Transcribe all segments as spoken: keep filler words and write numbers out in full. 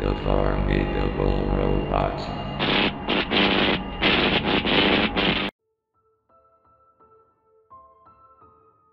The Formidable Robot.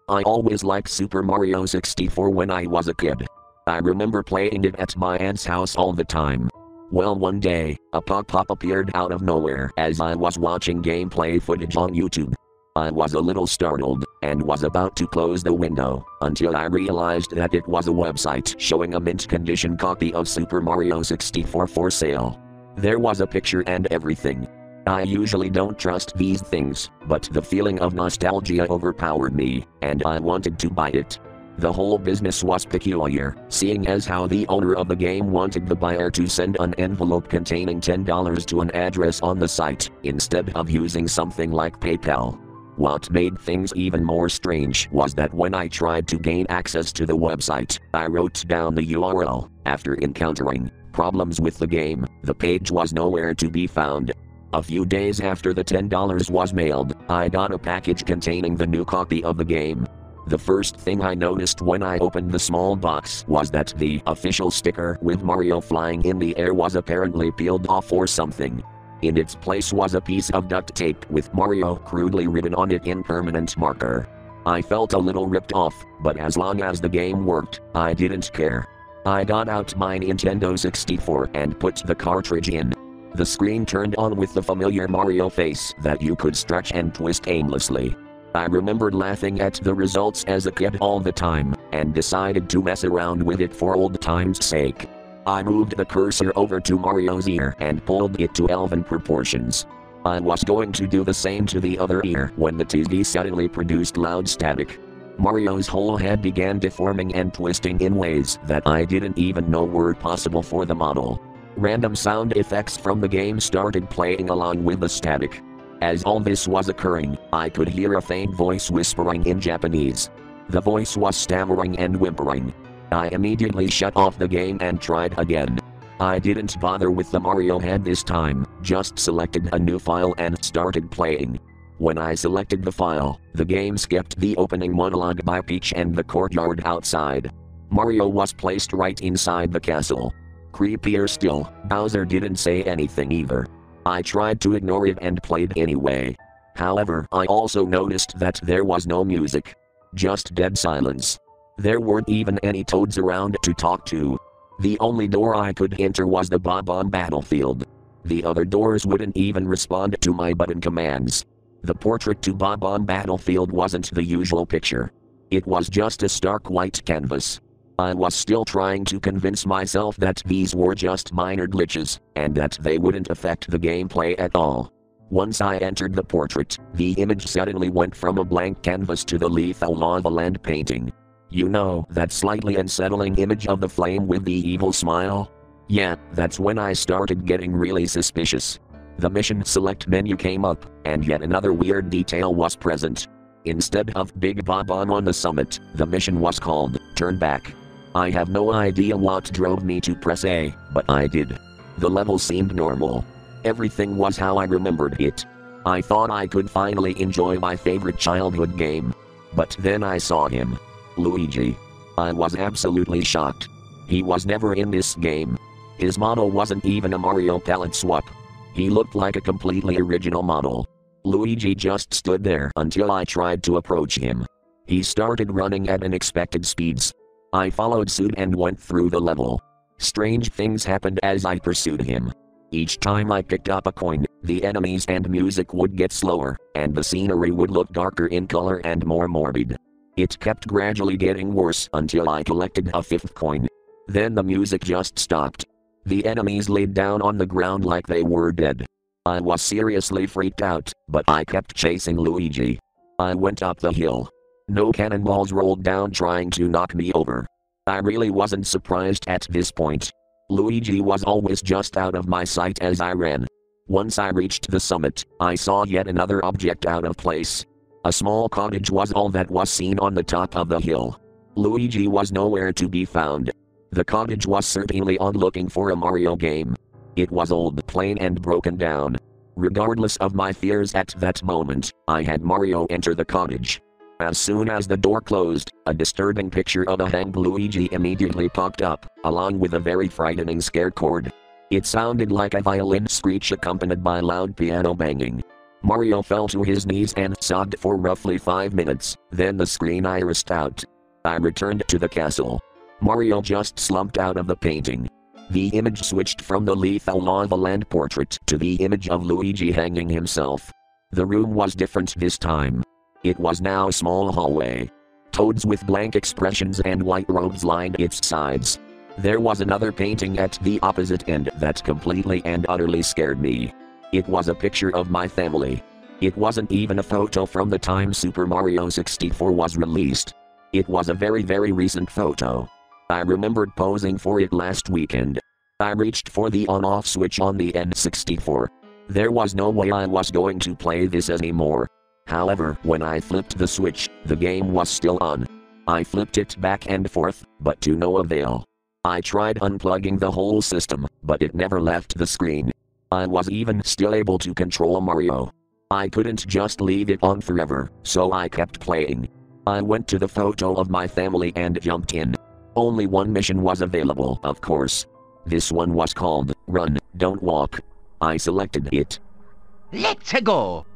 I always liked Super Mario sixty-four when I was a kid. I remember playing it at my aunt's house all the time. Well, one day, a pop-up appeared out of nowhere as I was watching gameplay footage on YouTube. I was a little startled, and was about to close the window, until I realized that it was a website showing a mint-condition copy of Super Mario sixty-four for sale. There was a picture and everything. I usually don't trust these things, but the feeling of nostalgia overpowered me, and I wanted to buy it. The whole business was peculiar, seeing as how the owner of the game wanted the buyer to send an envelope containing ten dollars to an address on the site, instead of using something like PayPal. What made things even more strange was that when I tried to gain access to the website, I wrote down the U R L. After encountering problems with the game, the page was nowhere to be found. A few days after the ten dollars was mailed, I got a package containing the new copy of the game. The first thing I noticed when I opened the small box was that the official sticker with Mario flying in the air was apparently peeled off or something. In its place was a piece of duct tape with Mario crudely written on it in permanent marker. I felt a little ripped off, but as long as the game worked, I didn't care. I got out my Nintendo sixty-four and put the cartridge in. The screen turned on with the familiar Mario face that you could stretch and twist aimlessly. I remembered laughing at the results as a kid all the time, and decided to mess around with it for old time's sake. I moved the cursor over to Mario's ear and pulled it to elven proportions. I was going to do the same to the other ear when the T V suddenly produced loud static. Mario's whole head began deforming and twisting in ways that I didn't even know were possible for the model. Random sound effects from the game started playing along with the static. As all this was occurring, I could hear a faint voice whispering in Japanese. The voice was stammering and whimpering. I immediately shut off the game and tried again. I didn't bother with the Mario head this time, just selected a new file and started playing. When I selected the file, the game skipped the opening monologue by Peach and the courtyard outside. Mario was placed right inside the castle. Creepier still, Bowser didn't say anything either. I tried to ignore it and played anyway. However, I also noticed that there was no music. Just dead silence. There weren't even any toads around to talk to. The only door I could enter was the Bob-omb battlefield. The other doors wouldn't even respond to my button commands. The portrait to Bob-omb battlefield wasn't the usual picture. It was just a stark white canvas. I was still trying to convince myself that these were just minor glitches, and that they wouldn't affect the gameplay at all. Once I entered the portrait, the image suddenly went from a blank canvas to the lethal lava land painting. You know, that slightly unsettling image of the flame with the evil smile? Yeah, that's when I started getting really suspicious. The mission select menu came up, and yet another weird detail was present. Instead of Big Bob-omb on the summit, the mission was called Turn Back. I have no idea what drove me to press A, but I did. The level seemed normal. Everything was how I remembered it. I thought I could finally enjoy my favorite childhood game. But then I saw him. Luigi. I was absolutely shocked. He was never in this game. His model wasn't even a Mario palette swap. He looked like a completely original model. Luigi just stood there until I tried to approach him. He started running at unexpected speeds. I followed suit and went through the level. Strange things happened as I pursued him. Each time I picked up a coin, the enemies and music would get slower, and the scenery would look darker in color and more morbid. It kept gradually getting worse until I collected a fifth coin. Then the music just stopped. The enemies laid down on the ground like they were dead. I was seriously freaked out, but I kept chasing Luigi. I went up the hill. No cannonballs rolled down trying to knock me over. I really wasn't surprised at this point. Luigi was always just out of my sight as I ran. Once I reached the summit, I saw yet another object out of place. A small cottage was all that was seen on the top of the hill. Luigi was nowhere to be found. The cottage was certainly on looking for a Mario game. It was old, plain and broken down. Regardless of my fears at that moment, I had Mario enter the cottage. As soon as the door closed, a disturbing picture of a hanged Luigi immediately popped up, along with a very frightening scare chord. It sounded like a violin screech accompanied by loud piano banging. Mario fell to his knees and sobbed for roughly five minutes, then the screen irised out. I returned to the castle. Mario just slumped out of the painting. The image switched from the lethal lava land portrait to the image of Luigi hanging himself. The room was different this time. It was now a small hallway. Toads with blank expressions and white robes lined its sides. There was another painting at the opposite end that completely and utterly scared me. It was a picture of my family. It wasn't even a photo from the time Super Mario sixty-four was released. It was a very very recent photo. I remembered posing for it last weekend. I reached for the on-off switch on the N sixty-four. There was no way I was going to play this anymore. However, when I flipped the switch, the game was still on. I flipped it back and forth, but to no avail. I tried unplugging the whole system, but it never left the screen. I was even still able to control Mario. I couldn't just leave it on forever, so I kept playing. I went to the photo of my family and jumped in. Only one mission was available, of course. This one was called, Run, Don't Walk. I selected it. Let's go!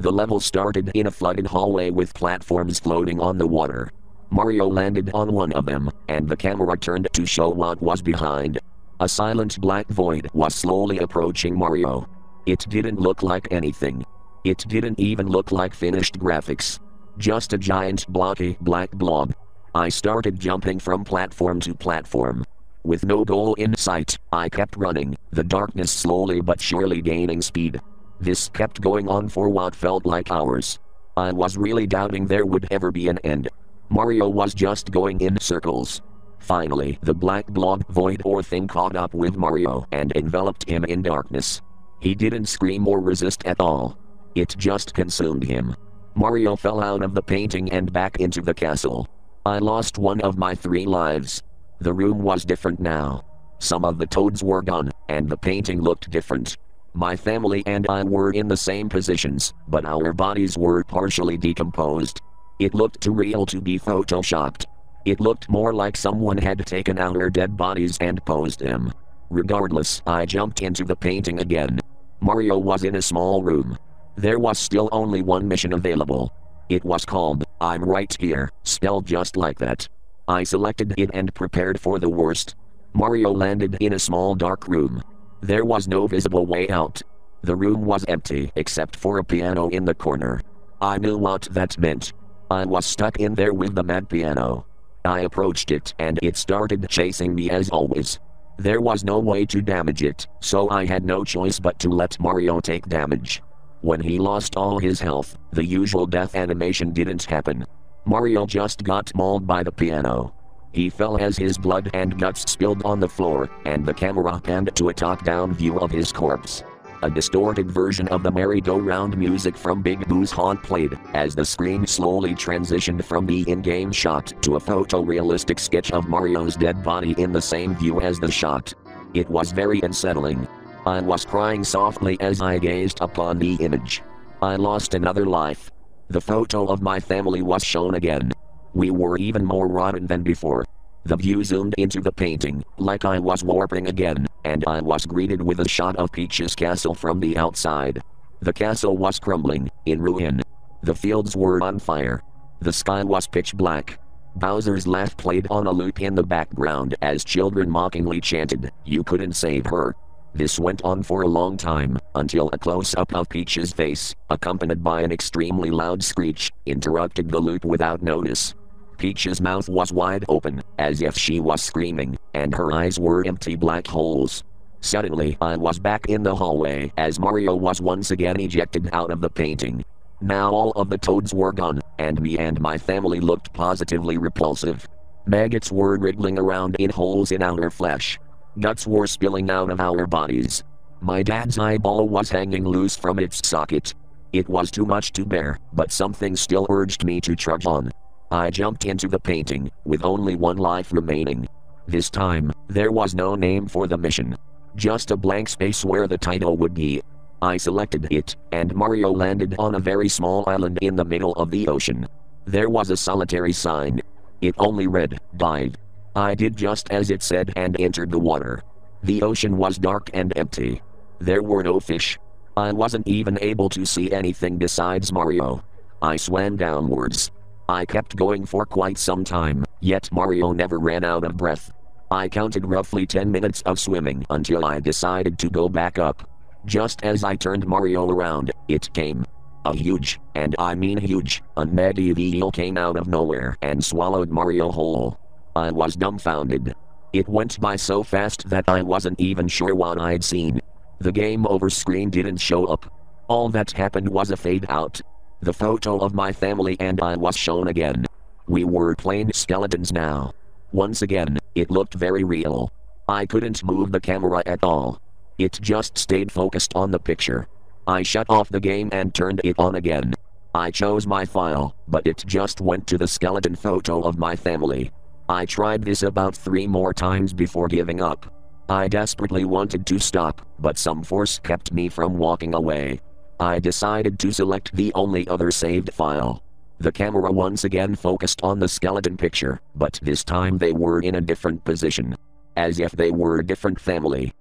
The level started in a flooded hallway with platforms floating on the water. Mario landed on one of them, and the camera turned to show what was behind. A silent black void was slowly approaching Mario. It didn't look like anything. It didn't even look like finished graphics. Just a giant blocky black blob. I started jumping from platform to platform. With no goal in sight, I kept running, the darkness slowly but surely gaining speed. This kept going on for what felt like hours. I was really doubting there would ever be an end. Mario was just going in circles. Finally, the black blob void or thing caught up with Mario and enveloped him in darkness. He didn't scream or resist at all. It just consumed him. Mario fell out of the painting and back into the castle. I lost one of my three lives. The room was different now. Some of the toads were gone, and the painting looked different. My family and I were in the same positions, but our bodies were partially decomposed. It looked too real to be photoshopped. It looked more like someone had taken our dead bodies and posed them. Regardless, I jumped into the painting again. Mario was in a small room. There was still only one mission available. It was called, I'm Right Here, spelled just like that. I selected it and prepared for the worst. Mario landed in a small dark room. There was no visible way out. The room was empty except for a piano in the corner. I knew what that meant. I was stuck in there with the mad piano. I approached it and it started chasing me as always. There was no way to damage it, so I had no choice but to let Mario take damage. When he lost all his health, the usual death animation didn't happen. Mario just got mauled by the piano. He fell as his blood and guts spilled on the floor, and the camera panned to a top-down view of his corpse. A distorted version of the merry-go-round music from Big Boo's Haunt played, as the screen slowly transitioned from the in-game shot to a photorealistic sketch of Mario's dead body in the same view as the shot. It was very unsettling. I was crying softly as I gazed upon the image. I lost another life. The photo of my family was shown again. We were even more rotten than before. The view zoomed into the painting, like I was warping again, and I was greeted with a shot of Peach's castle from the outside. The castle was crumbling, in ruin. The fields were on fire. The sky was pitch black. Bowser's laugh played on a loop in the background as children mockingly chanted, "You couldn't save her." This went on for a long time, until a close-up of Peach's face, accompanied by an extremely loud screech, interrupted the loop without notice. Peach's mouth was wide open, as if she was screaming, and her eyes were empty black holes. Suddenly I was back in the hallway as Mario was once again ejected out of the painting. Now all of the toads were gone, and me and my family looked positively repulsive. Maggots were wriggling around in holes in our flesh. Guts were spilling out of our bodies. My dad's eyeball was hanging loose from its socket. It was too much to bear, but something still urged me to trudge on. I jumped into the painting, with only one life remaining. This time, there was no name for the mission. Just a blank space where the title would be. I selected it, and Mario landed on a very small island in the middle of the ocean. There was a solitary sign. It only read, dive. I did just as it said and entered the water. The ocean was dark and empty. There were no fish. I wasn't even able to see anything besides Mario. I swam downwards. I kept going for quite some time, yet Mario never ran out of breath. I counted roughly ten minutes of swimming until I decided to go back up. Just as I turned Mario around, it came. A huge, and I mean huge, unmedieval eel came out of nowhere and swallowed Mario whole. I was dumbfounded. It went by so fast that I wasn't even sure what I'd seen. The game over screen didn't show up. All that happened was a fade out. The photo of my family and I was shown again. We were plain skeletons now. Once again, it looked very real. I couldn't move the camera at all. It just stayed focused on the picture. I shut off the game and turned it on again. I chose my file, but it just went to the skeleton photo of my family. I tried this about three more times before giving up. I desperately wanted to stop, but some force kept me from walking away. I decided to select the only other saved file. The camera once again focused on the skeleton picture, but this time they were in a different position. As if they were a different family.